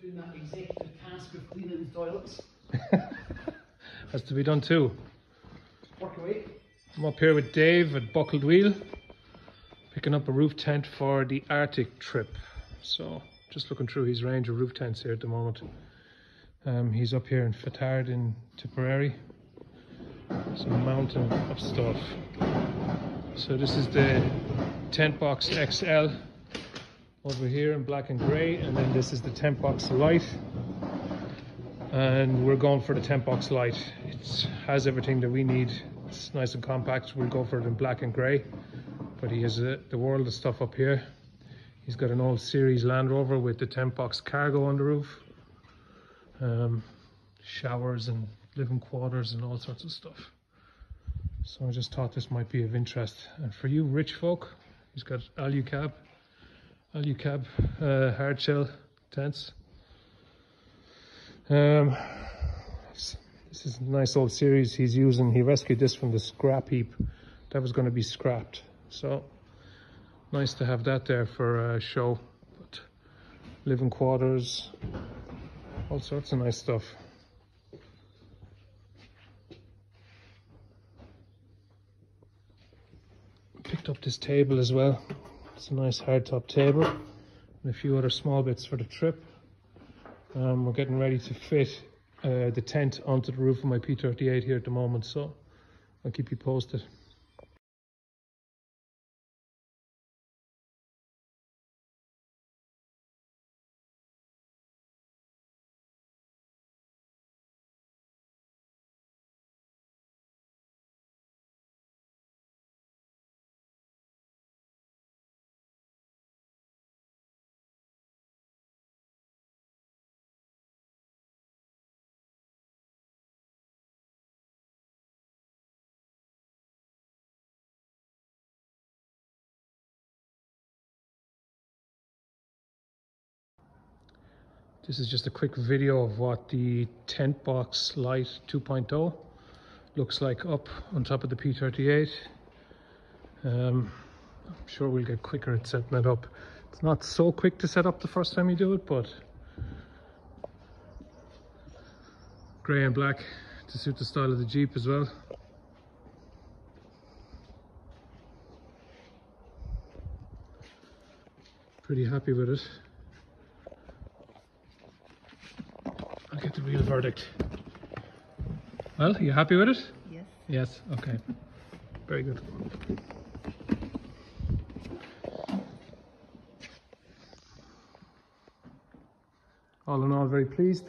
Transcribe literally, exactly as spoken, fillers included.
doing that executive task of cleaning the toilets. Has to be done too. Work away. I'm up here with Dave at Buckled Wheel, picking up a roof tent for the Arctic trip. So just looking through his range of roof tents here at the moment. Um, he's up here in Fethard in Tipperary. It's a mountain of stuff. So this is the Tentbox X L over here in black and grey, and then this is the Tentbox Lite, and we're going for the Tentbox Lite. It has everything that we need. It's nice and compact. We'll go for it in black and grey, but he has a, the world of stuff up here. He's got an old series Land Rover with the Tentbox cargo on the roof, um, showers and living quarters and all sorts of stuff. So I just thought this might be of interest. And for you rich folk, he's got Alu-Cab, Alu-Cab uh, hard shell tents. Um, this is a nice old series he's using. He rescued this from the scrap heap. That was going to be scrapped. So nice to have that there for a show. But living quarters, all sorts of nice stuff. Picked up this table as well. It's a nice hardtop table and a few other small bits for the trip. Um, we're getting ready to fit uh, the tent onto the roof of my P thirty-eight here at the moment, so I'll keep you posted. This is just a quick video of what the Tentbox Lite two point oh looks like up on top of the P thirty-eight. Um, I'm sure we'll get quicker at setting that up. It's not so quick to set up the first time you do it, but grey and black to suit the style of the Jeep as well. Pretty happy with it. Get the real verdict. Well, are you happy with it? Yes. Yes, okay. Very good. All in all, very pleased.